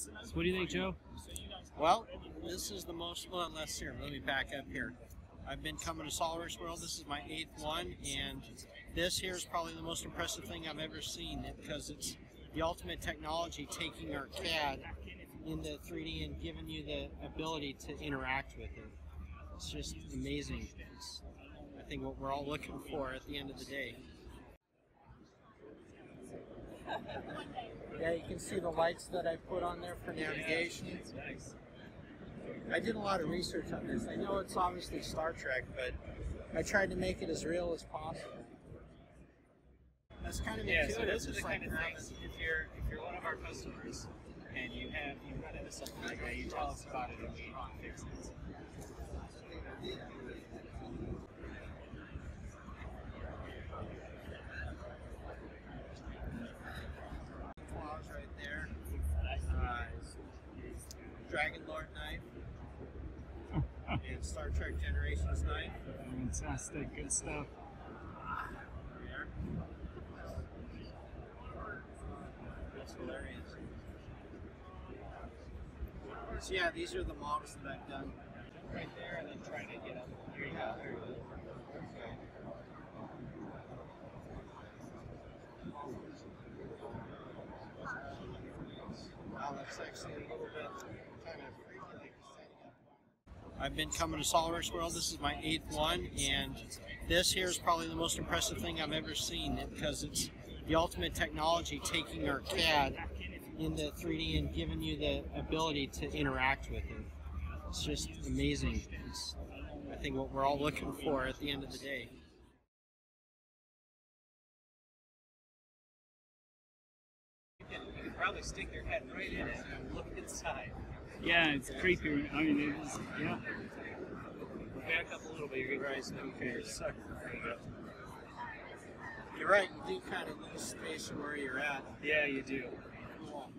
So what do you think, Joe? Well, this is the most, well, let's see, let me back up here. I've been coming to SOLIDWORKS World. This is my 8th one, and this here is probably the most impressive thing I've ever seen because it's the ultimate technology taking our CAD into 3D and giving you the ability to interact with it. It's just amazing. It's, I think, what we're all looking for at the end of the day. Yeah, you can see the lights that I put on there for navigation. I did a lot of research on this. I know it's obviously Star Trek, but I tried to make it as real as possible. That's kind of intuitive. So those are the kind of things, if you're one of our customers and you run into something like that, you tell us about it and we fix it. Claws right there. Dragon Lord knife and Star Trek Generations knife. Fantastic, good stuff. There. That's hilarious. So yeah, these are the models that I've done right there, and then trying to get up here. Yeah, there you go. Wow, that's actually a little bit. I've been coming to SOLIDWORKS World. This is my 8th one, and this here is probably the most impressive thing I've ever seen because it's the ultimate technology taking our CAD into 3D and giving you the ability to interact with it. It's just amazing. It's, I think, what we're all looking for at the end of the day. You can probably stick your head right in it and look inside. Yeah, it's creepy. I mean, it is. Yeah. Back up a little bit. You're right. Okay. You're right. You do kind of lose space from where you're at. Yeah, you do. Cool.